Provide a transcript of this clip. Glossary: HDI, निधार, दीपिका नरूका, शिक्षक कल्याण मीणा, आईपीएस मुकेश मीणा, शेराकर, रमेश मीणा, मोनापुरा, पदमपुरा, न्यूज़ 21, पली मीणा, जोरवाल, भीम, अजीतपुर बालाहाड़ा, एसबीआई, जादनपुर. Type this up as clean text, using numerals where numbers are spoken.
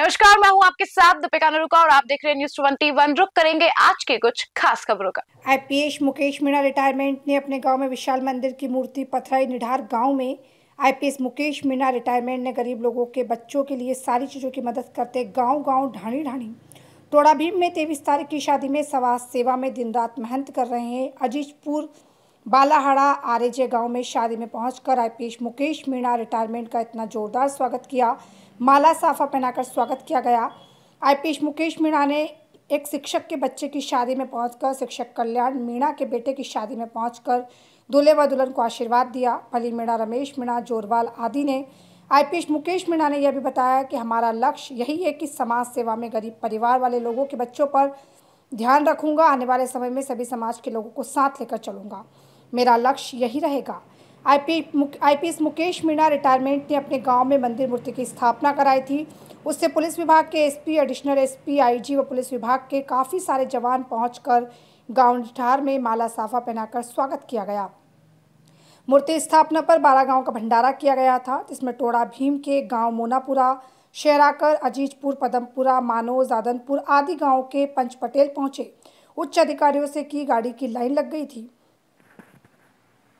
नमस्कार, मैं हूं आपके साथ दीपिका नरूका और आप देख रहे हैं न्यूज़ 21। रुक करेंगे आज के कुछ खास खबरों का। आईपीएस मुकेश मीणा रिटायरमेंट ने अपने गांव में विशाल मंदिर की मूर्ति पथराई। निधार गांव में आईपीएस मुकेश मीणा रिटायरमेंट ने गरीब लोगों के बच्चों के लिए सारी चीजों की मदद करते गाँव ढाणी ढाणी। टोड़ा भीम में 23 तारीख की शादी में समाज सेवा में दिन रात मेहनत कर रहे हैं। अजीतपुर बालाहाड़ा आरेजे गांव में शादी में पहुंचकर आईपीएस मुकेश मीणा रिटायरमेंट का इतना जोरदार स्वागत किया, माला साफा पहनाकर स्वागत किया गया। आईपीएस मुकेश मीणा ने एक शिक्षक के बच्चे की शादी में पहुंचकर शिक्षक कल्याण मीणा के बेटे की शादी में पहुंचकर दूल्हे व दुल्हन को आशीर्वाद दिया। पली मीणा, रमेश मीणा, जोरवाल आदि ने आईपीएस मुकेश मीणा ने यह भी बताया कि हमारा लक्ष्य यही है कि समाज सेवा में गरीब परिवार वाले लोगों के बच्चों पर ध्यान रखूंगा। आने वाले समय में सभी समाज के लोगों को साथ लेकर चलूंगा, मेरा लक्ष्य यही रहेगा। आईपीएस मुकेश मीणा रिटायरमेंट ने अपने गांव में मंदिर मूर्ति की स्थापना कराई थी। उससे पुलिस विभाग के एसपी, एडिशनल एसपी, आईजी व पुलिस विभाग के काफ़ी सारे जवान पहुंचकर गांव ठार में माला साफा पहनाकर स्वागत किया गया। मूर्ति स्थापना पर 12 गाँव का भंडारा किया गया था, जिसमें टोड़ा भीम के गाँव मोनापुरा, शेराकर, अजीतपुर, पदमपुरा, मानो, जादनपुर आदि गाँव के पंच पटेल पहुँचे। उच्च अधिकारियों से की गाड़ी की लाइन लग गई थी।